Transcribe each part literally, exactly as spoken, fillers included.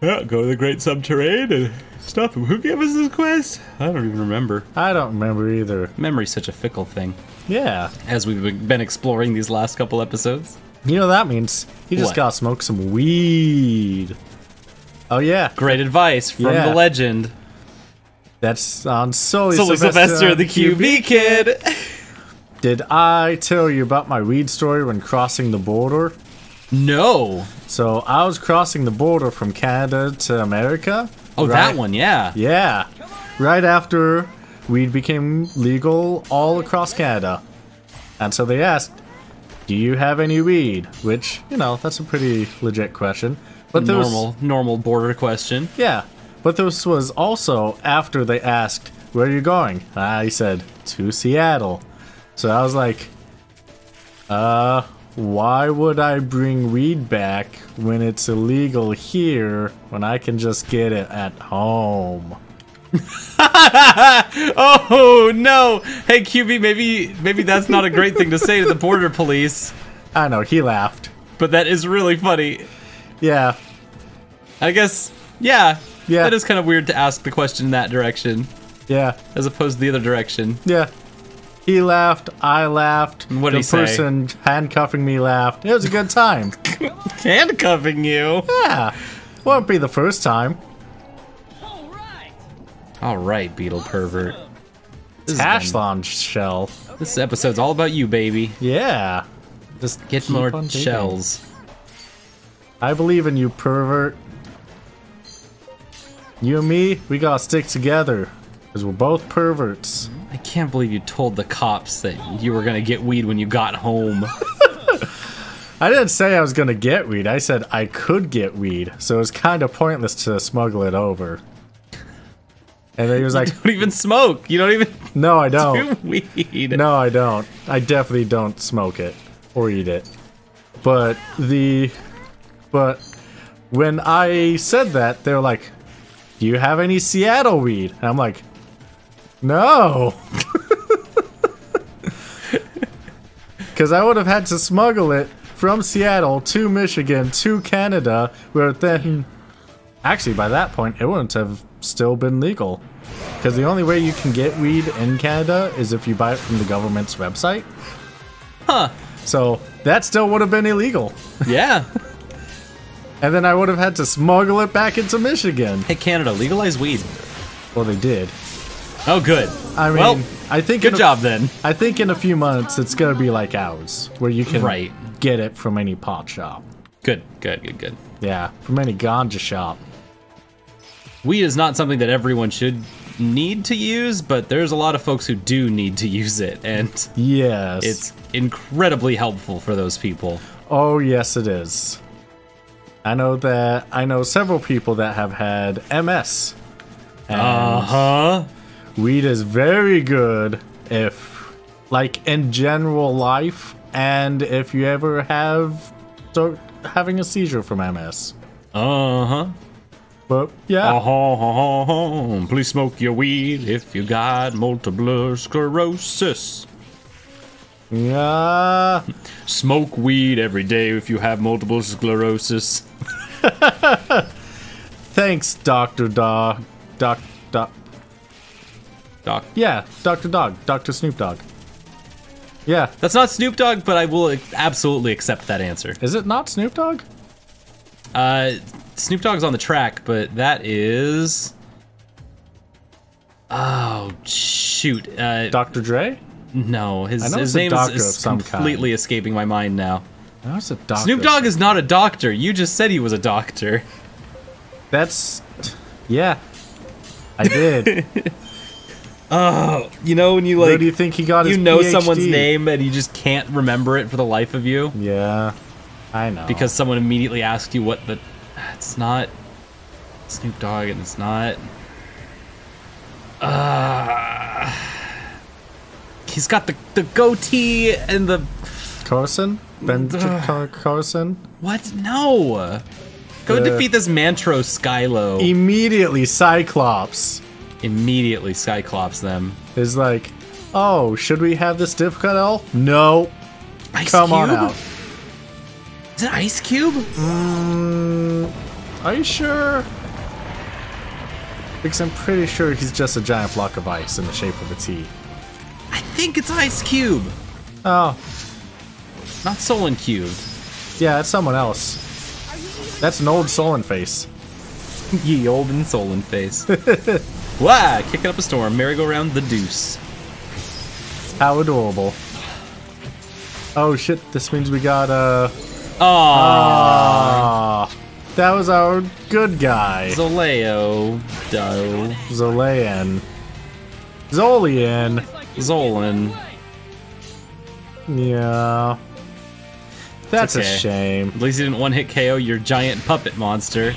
Well, go to the Great Subterrane and stop him. Who gave us this quest? I don't even remember. I don't remember either. Memory's such a fickle thing. Yeah. As we've been exploring these last couple episodes. You know what that means? You just what? Gotta smoke some weed. Oh yeah. Great advice from yeah. the legend. That's on Solely Sylvester, Sylvester the Q B Kid. Did I tell you about my weed story when crossing the border? No. So I was crossing the border from Canada to America. Oh, right? That one, yeah. Yeah. Right after weed became legal all across Canada. And so they asked, do you have any weed? Which, you know, that's a pretty legit question. But there normal, was, normal border question. Yeah. But this was also after they asked, where are you going? And I said, to Seattle. So I was like, uh... why would I bring weed back when it's illegal here when I can just get it at home? Oh no! Hey Q B, maybe maybe that's not a great thing to say to the border police. I know, he laughed. But that is really funny. Yeah. I guess, yeah. Yeah. That is kind of weird to ask the question in that direction. Yeah. As opposed to the other direction. Yeah. He laughed, I laughed, what did he say? The person handcuffing me laughed. It was a good time. Handcuffing you? Yeah. Won't be the first time. All right, all right, Beetle Pervert. Ashlon shell. This episode's all about you, baby. Yeah. Just get more shells. I believe in you, pervert. You and me, we gotta stick together. Because we're both perverts. I can't believe you told the cops that you were gonna get weed when you got home. I didn't say I was gonna get weed, I said I could get weed, so it was kind of pointless to smuggle it over. And then he was like, you don't even smoke! You don't even No, I don't. Do weed. No, I don't. I definitely don't smoke it. Or eat it. But the... But... When I said that, they were like, do you have any Seattle weed? And I'm like, no! Because I would have had to smuggle it from Seattle to Michigan to Canada, where then... Actually, by that point, it wouldn't have still been legal. Because the only way you can get weed in Canada is if you buy it from the government's website. Huh. So, that still would have been illegal. Yeah. And then I would have had to smuggle it back into Michigan. Hey, Canada, legalize weed. Well, they did. Oh, good. I mean, well, I think good a, job then. I think in a few months it's gonna be like ours, where you can right. get it from any pot shop. Good, good, good, good. Yeah, from any ganja shop. Weed is not something that everyone should need to use, but there's a lot of folks who do need to use it, and yes, it's incredibly helpful for those people. Oh, yes, it is. I know that I know several people that have had M S. Uh huh. Weed is very good if, like, in general life, and if you ever have start having a seizure from M S. Uh-huh. But, yeah. Uh-huh, uh-huh. Please smoke your weed if you got multiple sclerosis. Yeah. Smoke weed every day if you have multiple sclerosis. Thanks, Doctor Dog. Doc, Doc. Doc. Yeah, Doctor Dog, Doctor Snoop Dogg. Yeah. That's not Snoop Dogg, but I will absolutely accept that answer. Is it not Snoop Dogg? Uh, Snoop Dogg's on the track, but that is... Oh, shoot. Uh, Doctor Dre? No, his, his name is, is completely kind. escaping my mind now. A Snoop Dogg is not a doctor. You just said he was a doctor. That's... Yeah. I did. Oh, you know when you like, where do you think he got his P H D? You know someone's name and you just can't remember it for the life of you. Yeah, I know. Because someone immediately asked you what the, it's not Snoop Dogg and it's not. Uh, he's got the the goatee and the. Carson? Benjamin uh, Carson? What? No. Go uh, defeat this Mantro Skylo. Immediately, Cyclops. Immediately Cyclops them. Is like, oh, should we have this difficult elf? No. Ice Come Cube? on out. Is it Ice Cube? Mm, Are you sure? Because I'm pretty sure he's just a giant block of ice in the shape of a T. I think it's Ice Cube! Oh. Not Solon Cube. Yeah, it's someone else. That's an old Solon face. Ye olden Solon face. Wow, kicking up a storm. Merry-go-round the deuce. How adorable. Oh shit, this means we got uh Aww. Aww. That was our good guy. Zoleo. Doe. Zolean. Zolian. Zolan. Yeah. That's okay. A shame. At least he didn't one-hit K O your giant puppet monster.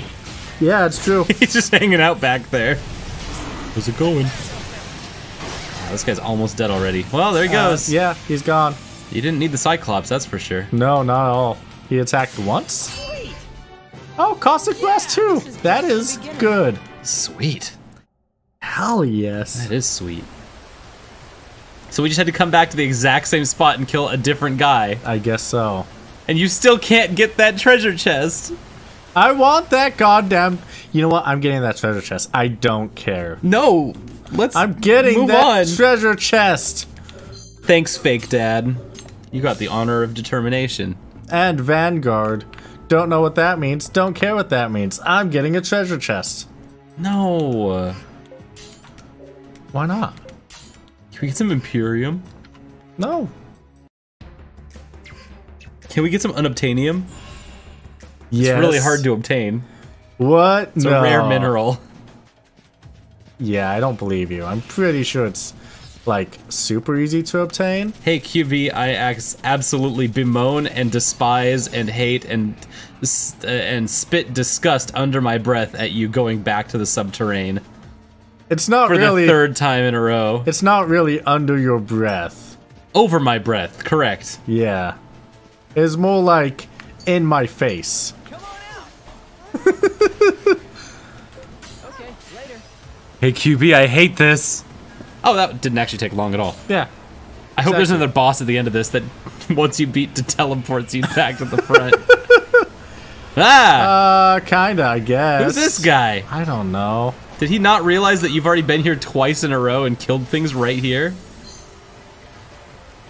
Yeah, it's true. He's just hanging out back there. How's it going? Oh, this guy's almost dead already. Well, there he goes. Uh, yeah, he's gone. You didn't need the Cyclops, that's for sure. No, not at all. He attacked once? Oh, Caustic Blast too! That is good. Sweet. Hell yes. That is sweet. So we just had to come back to the exact same spot and kill a different guy. I guess so. And you still can't get that treasure chest. I want that goddamn... You know what? I'm getting that treasure chest. I don't care. No! Let's I'm getting that on. treasure chest! Thanks, Fake Dad. You got the honor of determination. And Vanguard. Don't know what that means. Don't care what that means. I'm getting a treasure chest. No. Why not? Can we get some Imperium? No. Can we get some Unobtainium? Yes. It's really hard to obtain. What? It's no. a rare mineral. Yeah, I don't believe you. I'm pretty sure it's like super easy to obtain. Hey Q B, I absolutely bemoan and despise and hate and uh, and spit disgust under my breath at you going back to the subterrane. It's not for really, the third time in a row. It's not really under your breath. Over my breath, correct. Yeah. It's more like in my face. Come on out. Okay, later. Hey Q B, I hate this. Oh, that didn't actually take long at all. Yeah. I hope exactly. there's another boss at the end of this that, once you beat, to teleports you back to the front. ah! Uh, kinda, I guess. Who's this guy? I don't know. Did he not realize that you've already been here twice in a row and killed things right here?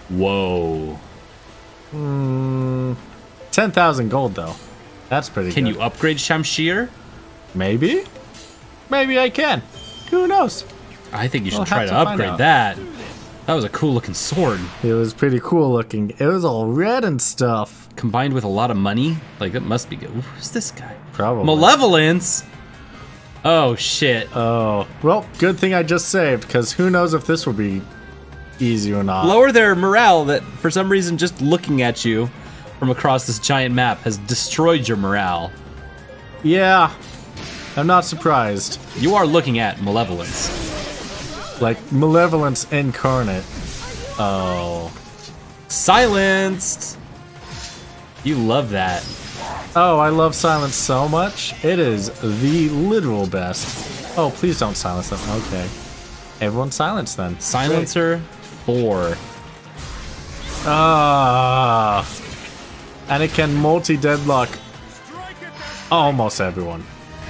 Whoa. Mm, ten thousand gold, though. That's pretty can good. Can you upgrade Shamshir? Maybe. Maybe I can. Who knows? I think you should we'll try to, to upgrade that. That was a cool looking sword. It was pretty cool looking. It was all red and stuff. Combined with a lot of money? Like, that must be good. Who's this guy? Probably. Malevolence? Oh, shit. Oh. Well, good thing I just saved, because who knows if this will be easy or not. Lower their morale that, for some reason, just looking at you from across this giant map has destroyed your morale. Yeah. I'm not surprised. You are looking at Malevolence. Like, Malevolence incarnate. Oh. Silenced! You love that. Oh, I love silence so much. It is the literal best. Oh, please don't silence them. Okay. Everyone silence then. Silencer four. Ah. And it can multi-deadlock almost everyone.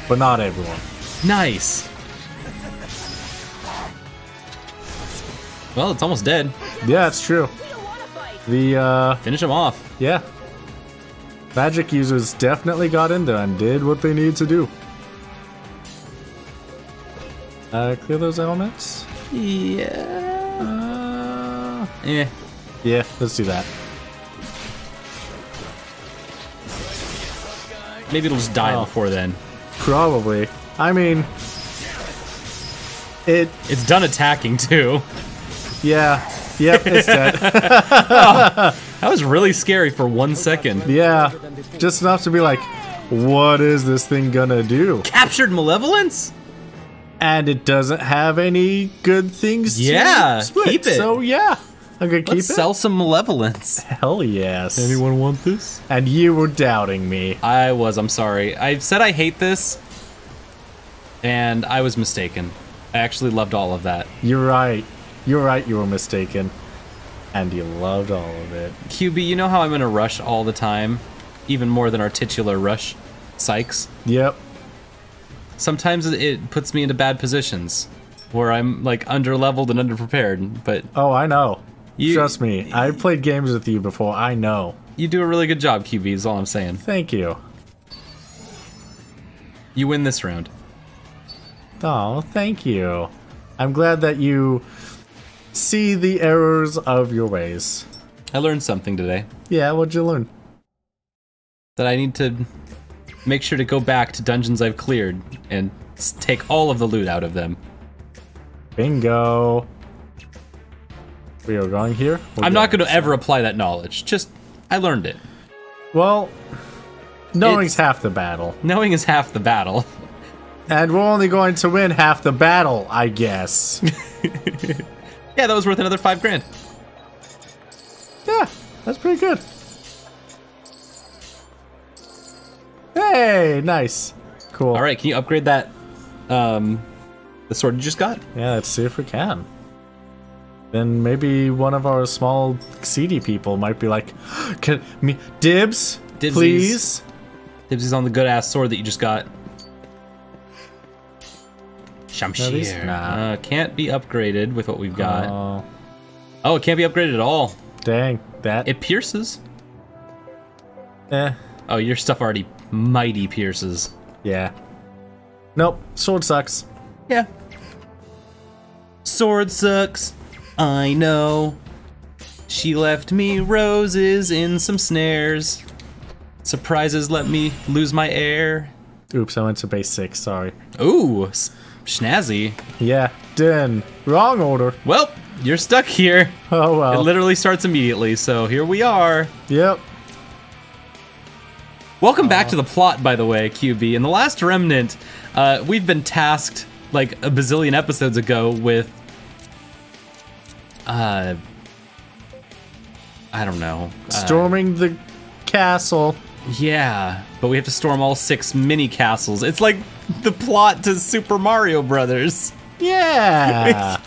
But not everyone. Nice! Well, it's almost dead. Yeah, it's true. The, uh... Finish him off. Yeah. Magic users definitely got in there and did what they need to do. Uh, clear those elements? Yeah. Uh, eh. Yeah, let's do that. Maybe it'll just die oh. before then. Probably. I mean... It... It's done attacking, too. Yeah, yep, it's dead. oh, that was really scary for one second. Yeah, just enough to be like, what is this thing gonna do? Captured Malevolence? And it doesn't have any good things yeah, to split, keep it. So yeah, I'm gonna Let's keep it. sell some Malevolence. Hell yes. Anyone want this? And you were doubting me. I was, I'm sorry. I said I hate this, and I was mistaken. I actually loved all of that. You're right. You're right, you were mistaken. And you loved all of it. Q B, you know how I'm in a rush all the time? Even more than our titular rush, Sykes? Yep. sometimes it puts me into bad positions where I'm like under-leveled and underprepared, but... Oh, I know. You, Trust me. I've played games with you before. I know. You do a really good job, Q B, is all I'm saying. Thank you. You win this round. Oh, thank you. I'm glad that you see the errors of your ways. I learned something today. Yeah, what'd you learn? That I need to make sure to go back to dungeons I've cleared and take all of the loot out of them. Bingo. We are going here. We'll I'm go not going to ever apply that knowledge. Just, I learned it. Well, knowing's it's, half the battle. Knowing is half the battle. And we're only going to win half the battle, I guess. Yeah, that was worth another five grand. Yeah, that's pretty good. Hey, nice. Cool. All right, can you upgrade that, um, the sword you just got? Yeah, let's see if we can. Then maybe one of our small seedy people might be like, can me dibs, Dibsies. Please. Dibsies on the good ass sword that you just got. Shamshir. No, uh, can't be upgraded with what we've got. Oh. oh, it can't be upgraded at all. Dang, that. It pierces. Eh. Oh, your stuff already mighty pierces. Yeah. Nope, sword sucks. Yeah. Sword sucks. I know. She left me roses in some snares. Surprises let me lose my air. Oops, I went to base six, sorry. Ooh, snazzy. Yeah, then. Wrong order. Well, you're stuck here. Oh, well. It literally starts immediately, so here we are. Yep. Welcome uh, back to the plot, by the way, Q B. In The Last Remnant, uh, we've been tasked, like, a bazillion episodes ago with... Uh, I don't know. Storming uh, the castle. Yeah, but we have to storm all six mini castles. It's like the plot to Super Mario Brothers. Yeah.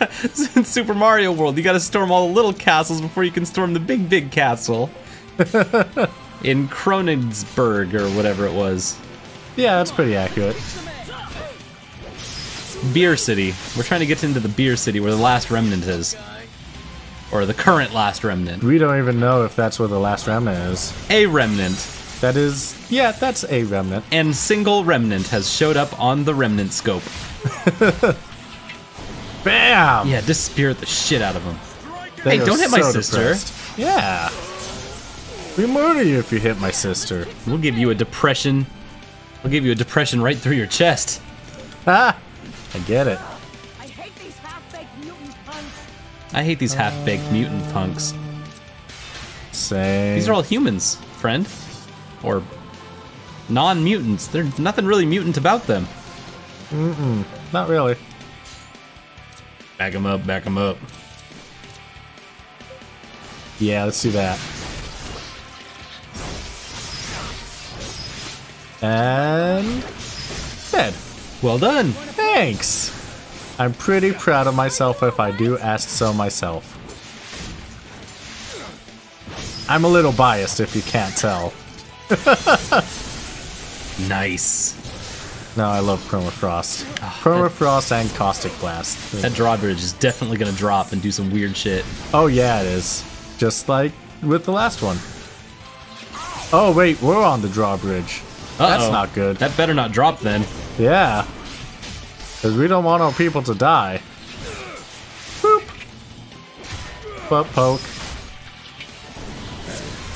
In Super Mario World, you gotta storm all the little castles before you can storm the big, big castle. In Kronigsburg or whatever it was. Yeah, that's pretty accurate. Beer City. We're trying to get into the Beer City where the Last Remnant is. Or the current Last Remnant. We don't even know if that's where the Last Remnant is. A remnant. That is, yeah, that's a remnant. And single remnant has showed up on the remnant scope. Bam! Yeah, just spirit the shit out of him. They hey, don't hit so my sister. Depressed. Yeah. We murder you if you hit my sister. We'll give you a depression. We'll give you a depression right through your chest. Ah! I get it. I hate these half-baked mutant punks. Same. These are all humans, friend. Or non-mutants. There's nothing really mutant about them. Mm-mm. Not really. Back them up, back them up. Yeah, let's do that. And... dead. Well done. Thanks. I'm pretty proud of myself if I do ask so myself. I'm a little biased if you can't tell. Nice. No, I love Permafrost. Oh, Permafrost that, and Caustic Blast. That drawbridge is definitely going to drop and do some weird shit. Oh yeah, it is. Just like with the last one. Oh wait, we're on the drawbridge. Uh-oh. That's not good. That better not drop then. Yeah. Because we don't want our people to die. Boop. Butt poke.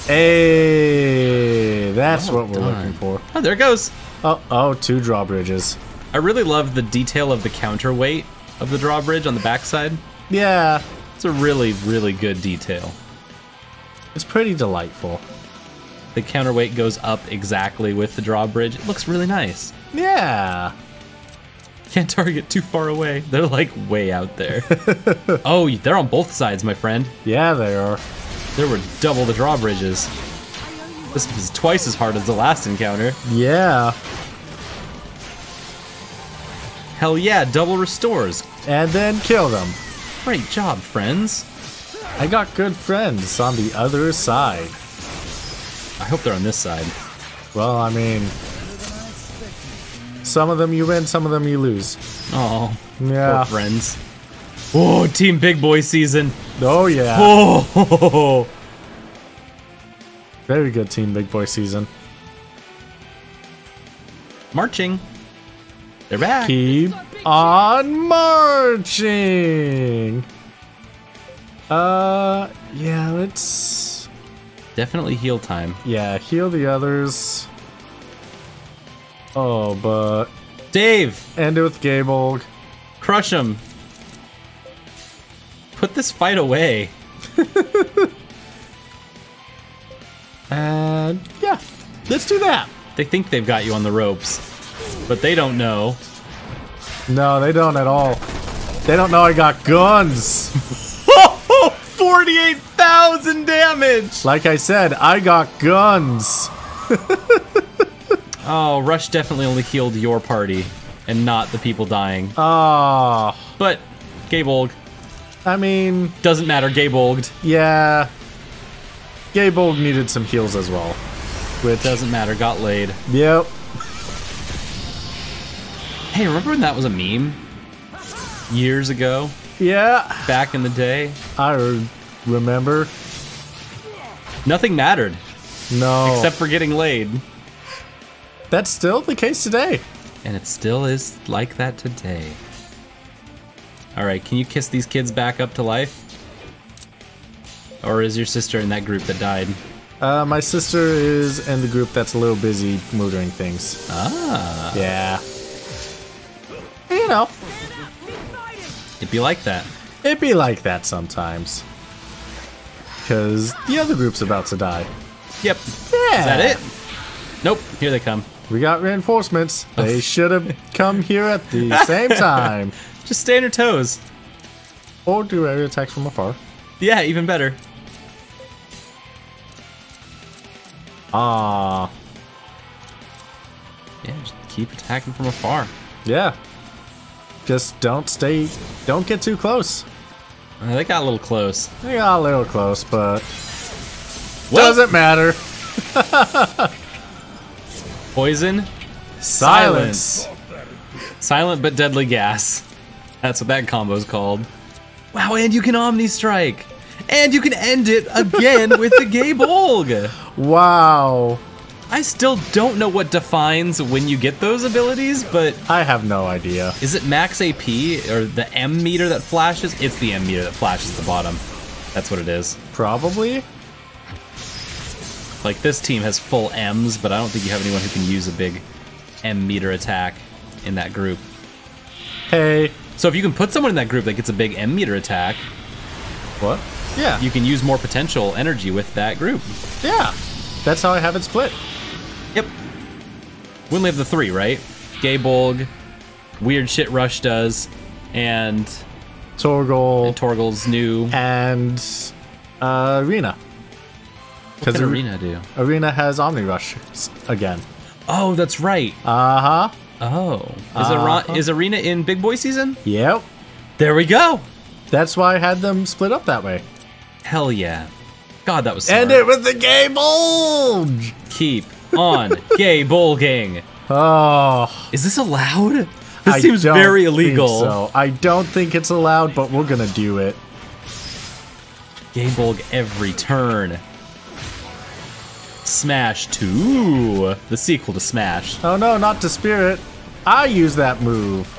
Hey, that's oh, what we're darn. looking for. Oh, there it goes. Oh, oh, two drawbridges. I really love the detail of the counterweight of the drawbridge on the backside. Yeah. It's a really, really good detail. It's pretty delightful. The counterweight goes up exactly with the drawbridge. It looks really nice. Yeah. Can't target too far away. They're like way out there. Oh, they're on both sides, my friend. Yeah, they are. There were double the drawbridges. This is twice as hard as the last encounter. Yeah. Hell yeah, double restores. And then kill them. Great job, friends. I got good friends on the other side. I hope they're on this side. Well, I mean... Some of them you win, some of them you lose. Oh, yeah. Poor friends. Oh, Team Big Boy season. Oh, yeah. Oh. Very good Team Big Boy season. Marching. They're back. Keep on marching. Uh, yeah, let's... Definitely heal time. Yeah, heal the others. Oh, but... Dave! End it with Gae Bolg. Crush him. Put this fight away. And, yeah. Let's do that. They think they've got you on the ropes. But they don't know. No, they don't at all. They don't know I got guns. forty-eight thousand damage! Like I said, I got guns. Oh, Rush definitely only healed your party and not the people dying. Oh. But, Gae Bolg. I mean... Doesn't matter, Gae Bolg'd. Yeah. Gae Bolg needed some heals as well. Which... Doesn't matter, got laid. Yep. Hey, remember when that was a meme? Years ago? Yeah. Back in the day? I remember. Nothing mattered. No. Except for getting laid. That's still the case today. And it still is like that today. Alright, can you kiss these kids back up to life? Or is your sister in that group that died? Uh, my sister is in the group that's a little busy murdering things. Ah. Yeah. You know. It'd be like that. It'd be like that sometimes. Because the other group's about to die. Yep. Yeah. Is that it? Nope. Here they come. We got reinforcements. They should have come here at the same time. Just stay on your toes. Or do area attacks from afar. Yeah, even better. Ah. Yeah, just keep attacking from afar. Yeah. Just don't stay, don't get too close. Uh, they got a little close. They got a little close, but well, doesn't matter. Poison, silence. Silent but deadly gas. That's what that combo's called. Wow, and you can Omni Strike. And you can end it again with the Gae Bolg. Wow. I still don't know what defines when you get those abilities, but... I have no idea. Is it max A P or the M meter that flashes? It's the M meter that flashes at the bottom. That's what it is. Probably. Like, this team has full M's, but I don't think you have anyone who can use a big M meter attack in that group. Hey. So if you can put someone in that group that gets a big M meter attack... What? Yeah. You can use more potential energy with that group. Yeah. That's how I have it split. Yep. We only have the three, right? Gae Bolg, weird shit Rush does, and Torgal, and Torgal's new, and uh, Arena. What can Arena do? Arena has Omni Rush again. Oh, that's right. Uh huh. Oh, is, uh-huh. Ar is Arena in Big Boy season? Yep. There we go. That's why I had them split up that way. Hell yeah. God, that was smart. End it with the Gae Bolg! Keep on Gae Bolging. Oh. Is this allowed? This I seems very illegal. So. I don't think it's allowed, but we're gonna do it. Gae Bolg every turn. Smash two. The sequel to Smash. Oh no, not to Spirit. I use that move.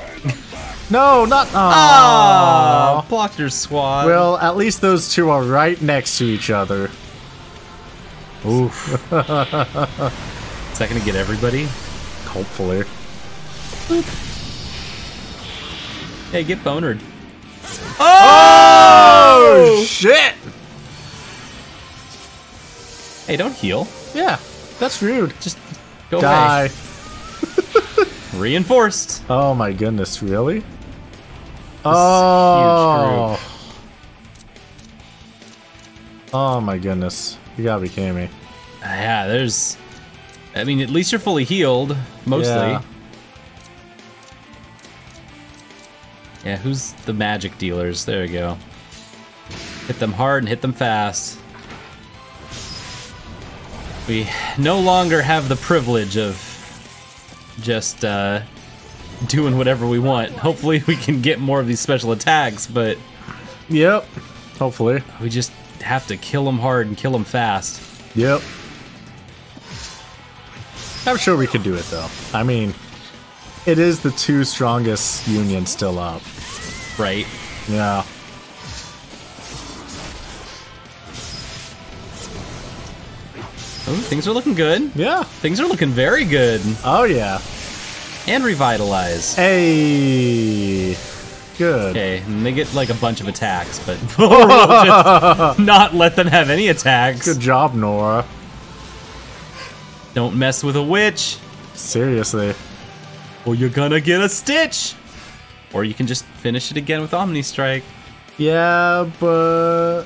No, not. Oh, blocked your squad. Well, at least those two are right next to each other. Oof. Is that gonna get everybody? Hopefully. Boop. Hey, get bonered. Oh! Oh shit! Hey, don't heal. Yeah, that's rude. Just go die. Away. Reinforced. Oh my goodness, really? This oh, huge group. Oh my goodness! You gotta be kidding me. Yeah, there's. I mean, at least you're fully healed, mostly. Yeah. Yeah, who's the magic dealers? There we go. Hit them hard and hit them fast. We no longer have the privilege of just uh, doing whatever we want. Hopefully we can get more of these special attacks, but... Yep, hopefully. We just have to kill them hard and kill them fast. Yep. I'm sure we could do it, though. I mean, it is the two strongest union still up. Right. Yeah. Ooh, things are looking good. Yeah. Things are looking very good. Oh, yeah. And revitalize. Hey. Good. Okay, and they get like a bunch of attacks, but we'll just not let them have any attacks. Good job, Nora. Don't mess with a witch. Seriously. Or you're gonna get a stitch. Or you can just finish it again with Omni Strike. Yeah, but...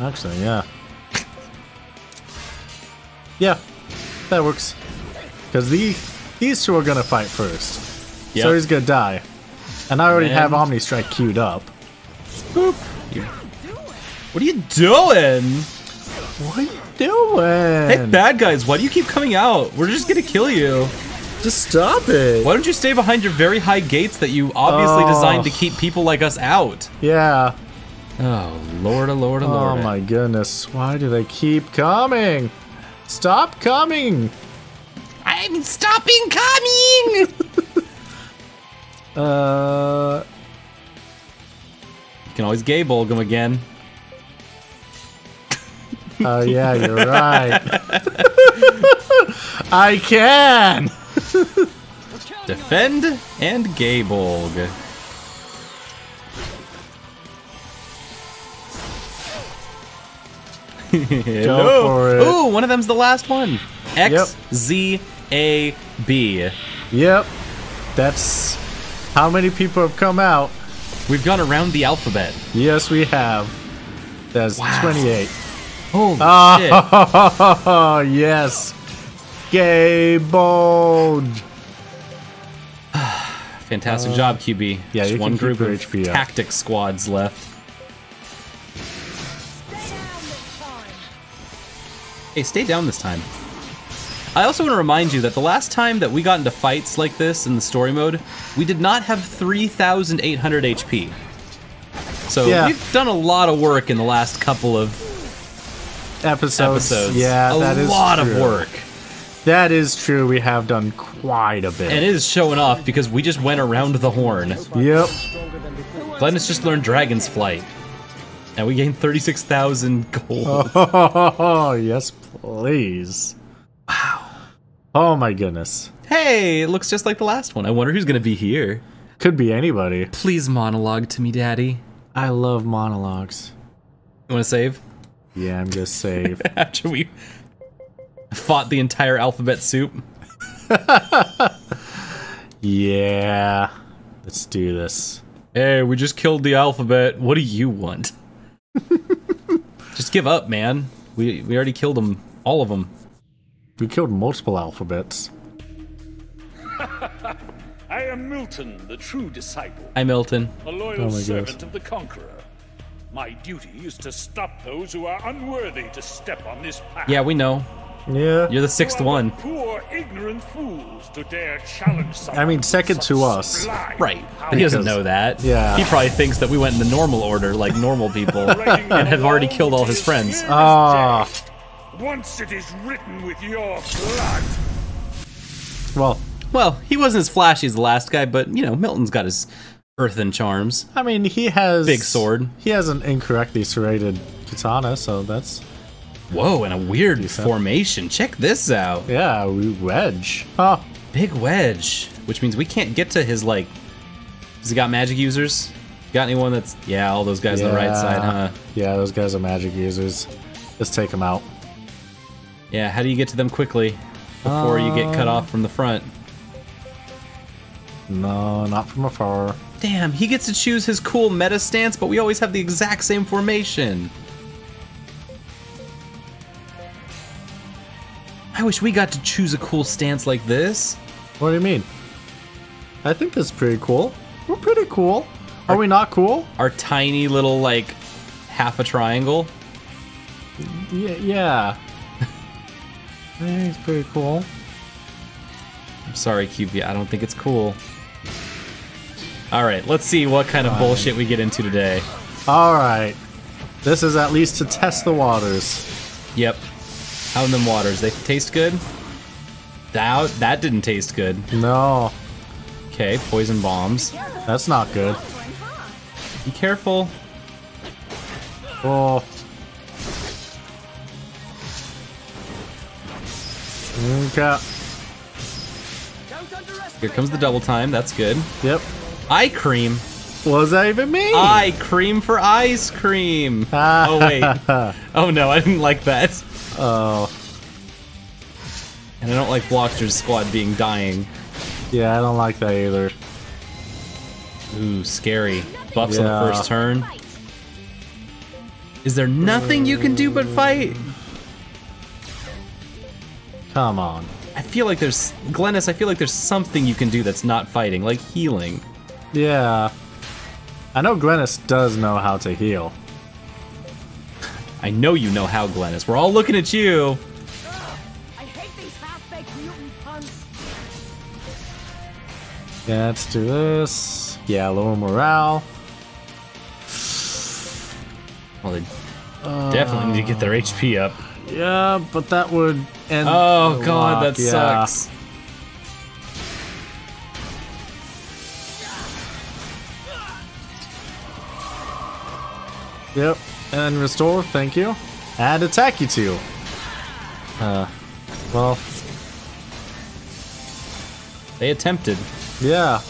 Actually, yeah. Yeah, that works. Because the, these two are going to fight first. Yep. So he's going to die. And I already and have Omni Strike queued up. Boop. What are you doing? What are you doing? Hey, bad guys, why do you keep coming out? We're just going to kill you. Just stop it. Why don't you stay behind your very high gates that you obviously oh. designed to keep people like us out? Yeah. Oh, Lord, oh, Lord, oh, Lord. Oh, my goodness. Why do they keep coming? Stop coming! I'm stopping coming! uh, you can always Gae Bolg him again. Oh yeah, you're right. I can. Defend and Gae Bolg. Go for it. Ooh, one of them's the last one. X, yep. Z, A, B. Yep. That's how many people have come out. We've gone around the alphabet. Yes, we have. That's wow. twenty-eight. Holy oh, shit. Oh, yes. Gae Bolg. Fantastic uh, job, Q B. Yeah, Just you one group of H P tactic up. squads left. Hey, stay down this time. I also want to remind you that the last time that we got into fights like this in the story mode, we did not have three thousand eight hundred H P. So yeah. we've done a lot of work in the last couple of episodes. episodes. Yeah, a that is A lot true. of work. That is true. We have done quite a bit. And it is showing off because we just went around the horn. Yep. Glennis just learned Dragon's Flight. And we gained thirty-six thousand gold. Oh, yes, please. Wow. Oh, my goodness. Hey, it looks just like the last one. I wonder who's going to be here. Could be anybody. Please monologue to me, Daddy. I love monologues. You want to save? Yeah, I'm going to save. After we fought the entire alphabet soup. Yeah. Let's do this. Hey, we just killed the alphabet. What do you want? Just give up, man. We we already killed them, all of them. We killed multiple alphabets. I am Milton, the true disciple. I'm Milton, a loyal oh servant gosh. of the Conqueror. My duty is to stop those who are unworthy to step on this path. Yeah, we know. Yeah, you're the sixth you one. The poor, ignorant fools to dare challenge someone. I mean, second to us, right? But he doesn't know that. Yeah, he probably thinks that we went in the normal order, like normal people, and have already killed all his friends. Ah! Oh. Once it is written with your blood. Well, well, he wasn't as flashy as the last guy, but you know, Milton's got his earthen charms. I mean, he has big sword. He has an incorrectly serrated katana, so that's. Whoa, and a weird formation. Check this out. Yeah, we wedge. Oh. Big wedge. Which means we can't get to his, like... Has he got magic users? Got anyone that's... Yeah, all those guys yeah. on the right side, huh? Yeah, those guys are magic users. Let's take them out. Yeah, how do you get to them quickly before uh, you get cut off from the front? No, not from afar. Damn, he gets to choose his cool meta stance, but we always have the exact same formation. I wish we got to choose a cool stance like this. What do you mean? I think this is pretty cool. We're pretty cool. Are our, we not cool? Our tiny little, like, half a triangle. Yeah. yeah. I think it's pretty cool. I'm sorry, Q B. I don't think it's cool. Alright, let's see what kind of bullshit we get into today. Alright. This is at least to test the waters. Yep. How in them waters? They taste good? That, that didn't taste good. No. Okay, poison bombs. That's not good. Be careful. Oh. Okay. Here comes the double time. That's good. Yep. Eye cream. What does that even mean? Eye cream for ice cream. Oh, wait. Oh, no. I didn't like that. Oh. And I don't like Blockster's squad being dying. Yeah, I don't like that either. Ooh, scary. Buffs yeah. on the first turn. Is there nothing you can do but fight? Come on. I feel like there's... Glennis, I feel like there's something you can do that's not fighting, like healing. Yeah. I know Glennis does know how to heal. I know you know how, Glennis. We're all looking at you. Ugh, I hate these half-baked mutant puns. Yeah, let's do this. Yeah, lower morale. Well, they uh, definitely need to get their H P up. Yeah, but that would end. Oh god, that yeah. sucks. Yep, and restore, thank you. And attack you too. Uh, well. They attempted. Yeah.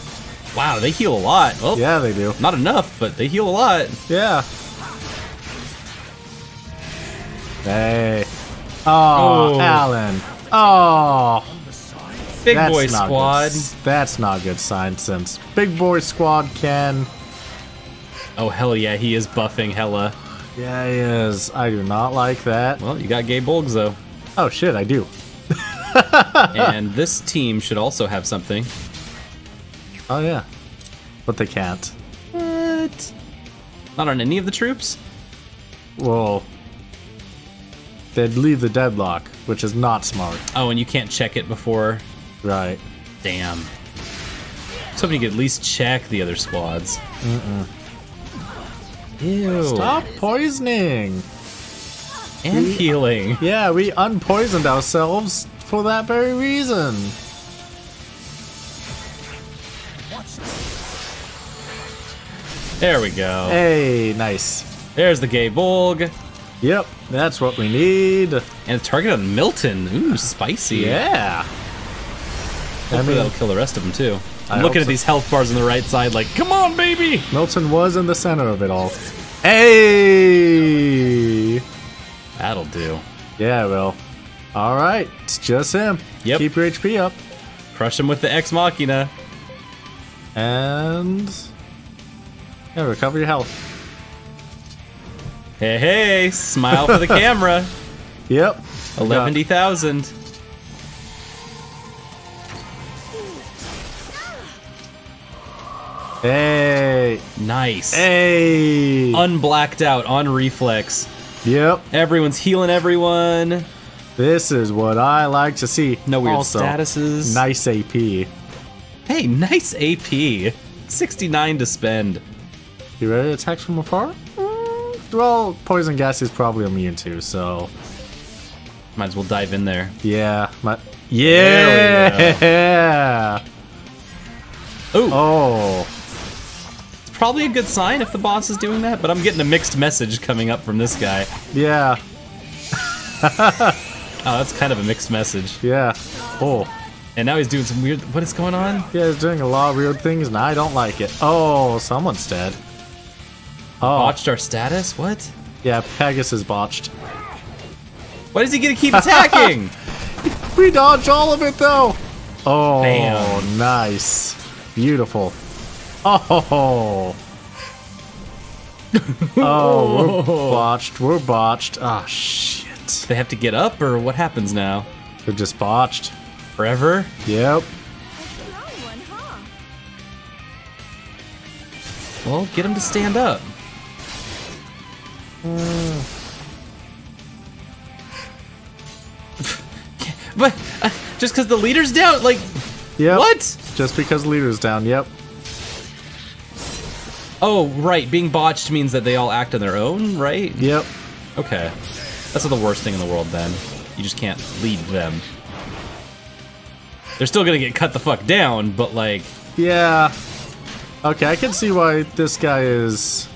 Wow, they heal a lot. Well, yeah, they do. Not enough, but they heal a lot. Yeah. Hey. Oh, oh, Alan. Oh. Big that's boy squad. Good. That's not a good sign since big boy squad can... Oh, hell yeah, he is buffing hella. Yeah, he is. I do not like that. Well, you got Gae Bolg, though. Oh, shit, I do. And this team should also have something. Oh, yeah. But they can't. What? Not on any of the troops? Whoa. They'd leave the deadlock, which is not smart. Oh, and you can't check it before? Right. Damn. I was hoping you could at least check the other squads. Mm-mm. Ew. Stop poisoning! And we, healing. Yeah, we unpoisoned ourselves for that very reason. There we go. Hey, nice. There's the Gae Bolg. Yep, that's what we need. And a target on Milton. Ooh, spicy. Yeah. Hopefully I mean, that'll kill the rest of them, too. I'm I looking at so. these health bars on the right side like, come on, baby! Milton was in the center of it all. Hey! That'll do. Yeah, it will. All right, it's just him. Yep. Keep your H P up. Crush him with the Ex Machina. And... Yeah, recover your health. Hey, hey, smile for the camera. Yep. eleven thousand. Hey. Nice. Hey. Unblacked out on reflex. Yep. Everyone's healing everyone. This is what I like to see. No weird also, statuses. Nice A P. Hey, nice A P. sixty-nine to spend. You ready to attack from afar? Well, poison gas is probably immune to, so... Might as well dive in there. Yeah. Might... Yeah! Yeah! Ooh. Oh. It's probably a good sign if the boss is doing that, but I'm getting a mixed message coming up from this guy. Yeah. Oh, that's kind of a mixed message. Yeah. Oh. And now he's doing some weird... What is going on? Yeah, he's doing a lot of weird things, and I don't like it. Oh, someone's dead. Oh. Botched our status? What? Yeah, Pegasus botched. Why does he get to keep attacking? We dodge all of it though. Oh, bam. Nice. Beautiful. Oh. Oh, we're botched. We're botched. Ah, oh, shit. They have to get up or what happens now? They're just botched. Forever? Yep. Well, get him to stand up. Uh. But uh, just because the leader's down, like, yep. What? Just because the leader's down, yep. Oh, right. Being botched means that they all act on their own, right? Yep. Okay. That's not the worst thing in the world, then. You just can't lead them. They're still gonna get cut the fuck down, but like... Yeah. Okay, I can see why this guy is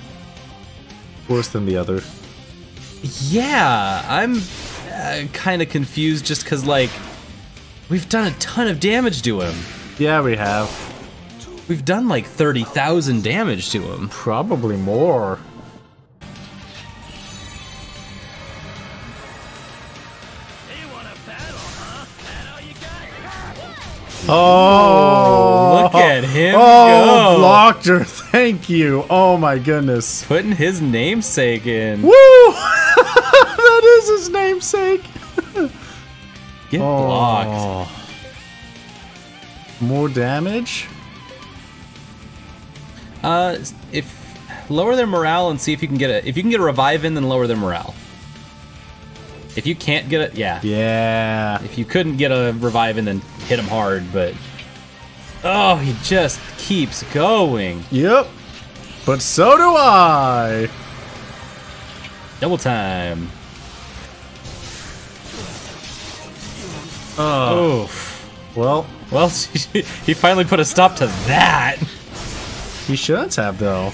worse than the other. Yeah, I'm uh, kind of confused just because, like, we've done a ton of damage to him. Yeah, we have. We've done like thirty thousand damage to him. Probably more. Oh, look at him oh, go. Blocked her. Thank you. Oh my goodness. Putting his namesake in. Woo! That is his namesake. Get oh. blocked. More damage? Uh, if lower their morale and see if you can get a if you can get a revive in, then lower their morale. If you can't get it, yeah. Yeah. If you couldn't get a revive and then hit him hard, but... Oh, he just keeps going. Yep. But so do I. Double time. Oh. Oof. Well. Well, he finally put a stop to that. He shouldn't have, though.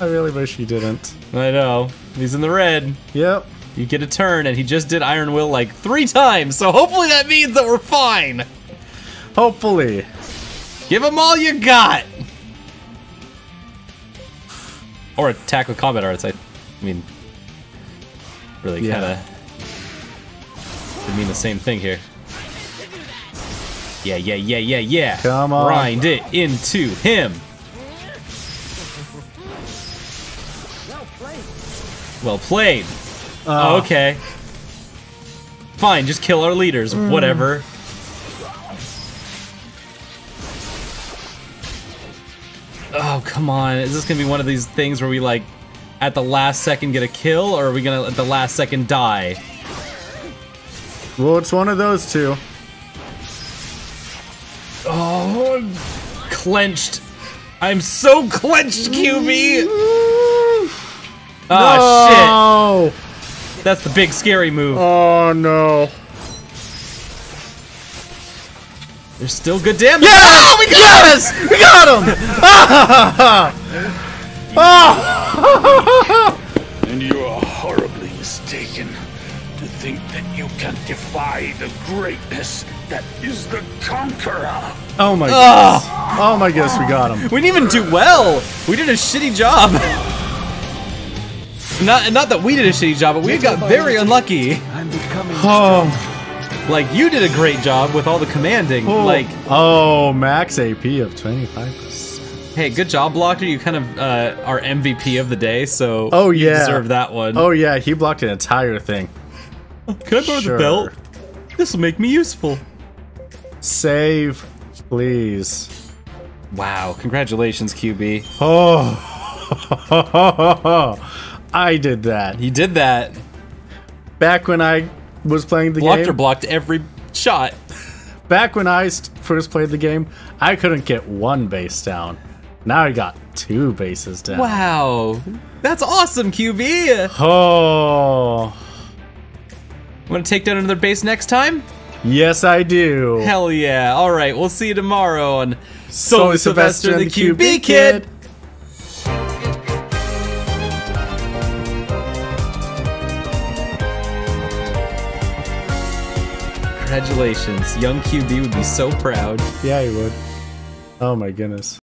I really wish he didn't. I know. He's in the red. Yep. You get a turn, and he just did Iron Will like three times, so hopefully that means that we're fine. Hopefully. Give him all you got. Or attack with combat arts, I, I mean, really yeah. kind of, they mean the same thing here. Yeah, yeah, yeah, yeah, yeah. Come on. Grind it into him. Well played. Well played. Uh, oh, okay. Fine, just kill our leaders, mm. whatever. Oh, come on. Is this gonna be one of these things where we, like, at the last second get a kill, or are we gonna at the last second die? Well, it's one of those two. Oh, I'm clenched. I'm so clenched, Q B! Oh, no. Shit. That's the big scary move. Oh no. There's still good damage. Yeah! Oh, we got yes! Him! We got him! Ah! Ah! And you are horribly mistaken to think that you can defy the greatness that is the conqueror. Oh my oh. goodness. Oh my goodness, we got him. We didn't even do well. We did a shitty job. Not, not that we did a shitty job, but we got very unlucky. I'm becoming oh. Like, you did a great job with all the commanding. Oh. Like, oh, max A P of twenty-five percent. Hey, good job, Blocker. You kind of uh, are M V P of the day, so oh, yeah. you deserve that one. Oh, yeah, he blocked an entire thing. Can I borrow sure. the belt? This will make me useful. Save, please. Wow, congratulations, Q B. Oh. I did that. He did that. Back when I was playing the game. Blocked or blocked every shot. Back when I first played the game, I couldn't get one base down. Now I got two bases down. Wow. That's awesome, Q B. Oh. Want to take down another base next time? Yes, I do. Hell yeah. All right. We'll see you tomorrow on Solely Sylvester, Sylvester and the Q B, Q B Kid. Kid. Congratulations, young Q B would be so proud. Yeah, he would. Oh my goodness.